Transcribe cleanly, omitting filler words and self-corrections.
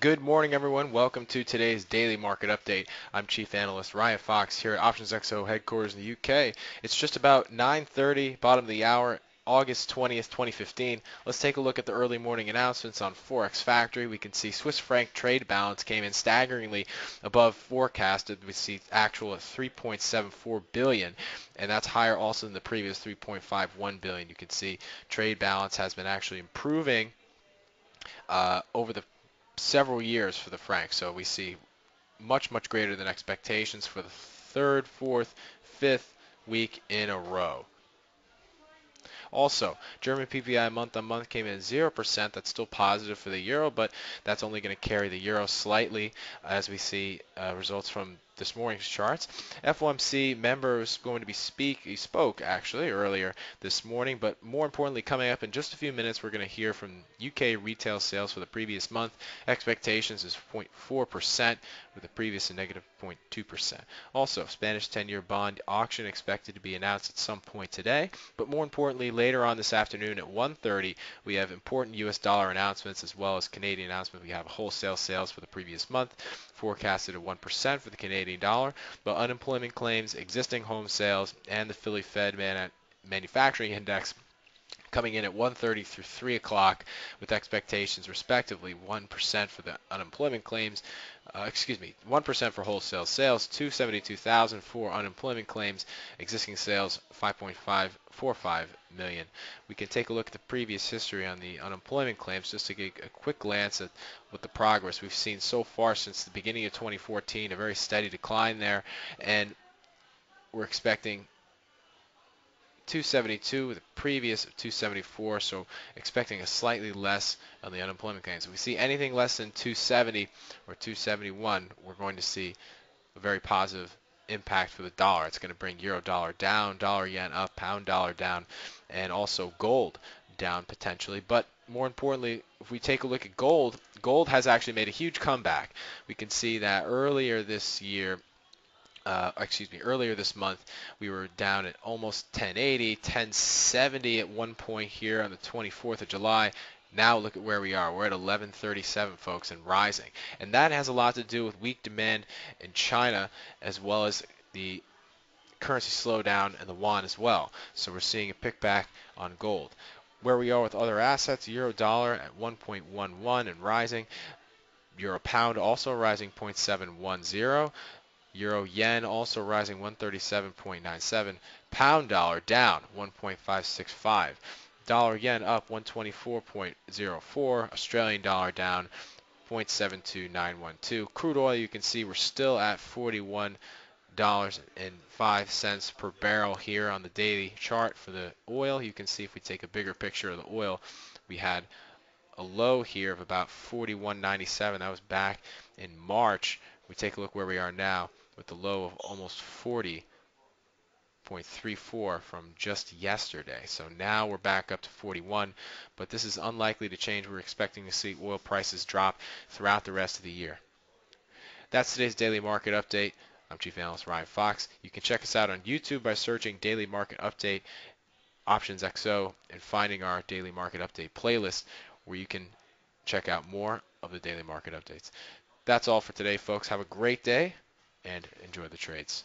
Good morning, everyone. Welcome to today's Daily Market Update. I'm Chief Analyst Ryan Fox here at OptionsXO headquarters in the UK. It's just about 9:30, bottom of the hour, August 20th, 2015. Let's take a look at the early morning announcements on Forex Factory. We can see Swiss franc trade balance came in staggeringly above forecasted. We see actual at 3.74 billion, and that's higher also than the previous 3.51 billion. You can see trade balance has been actually improving over the several years for the franc, so we see much greater than expectations for the third, fourth, fifth week in a row. Also, German PPI month-on-month came in 0%. That's still positive for the euro, but that's only going to carry the euro slightly as we see results from this morning's charts. FOMC member is going to be spoke actually earlier this morning, but more importantly, coming up in just a few minutes, we're going to hear from UK retail sales for the previous month. Expectations is 0.4%, with the previous a negative 0.2%. Also, Spanish 10-year bond auction expected to be announced at some point today, but more importantly, later on this afternoon at 1:30, we have important US dollar announcements as well as Canadian announcements. We have wholesale sales for the previous month, forecasted at 1% for the Canadian dollar, but unemployment claims, existing home sales, and the Philly Fed Manufacturing Index coming in at 1:30 through 3 o'clock with expectations respectively 1% for the unemployment claims, 1% for wholesale sales, 272,000 for unemployment claims, existing sales 5.545 million. We can take a look at the previous history on the unemployment claims just to get a quick glance at what the progress we've seen so far since the beginning of 2014, a very steady decline there, and we're expecting 272 with the previous of 274, so expecting a slightly less on the unemployment claims. If we see anything less than 270 or 271, we're going to see a very positive impact for the dollar. It's going to bring euro dollar down, dollar yen up, pound dollar down, and also gold down potentially. But more importantly, if we take a look at gold, gold has actually made a huge comeback. We can see that earlier this year, earlier this month, we were down at almost 1080, 1070 at one point here on the 24th of July. Now look at where we are. We're at 1137, folks, and rising. And that has a lot to do with weak demand in China as well as the currency slowdown and the yuan as well. So we're seeing a pickback on gold. Where we are with other assets, euro dollar at 1.11 and rising. Euro pound also rising 0.710. Euro yen also rising 137.97. Pound dollar down 1.565. Dollar yen up 124.04. Australian dollar down 0.72912. Crude oil, you can see we're still at $41.05 per barrel here on the daily chart for the oil. You can see if we take a bigger picture of the oil, we had a low here of about 41.97. That was back in March. We take a look where we are now with the low of almost 40.34 from just yesterday. So now we're back up to 41, but this is unlikely to change. We're expecting to see oil prices drop throughout the rest of the year. That's today's Daily Market Update. I'm Chief Analyst Ryan Fox. You can check us out on YouTube by searching Daily Market Update, OptionsXO, and finding our Daily Market Update playlist where you can check out more of the Daily Market Updates. That's all for today, folks. Have a great day and enjoy the trades.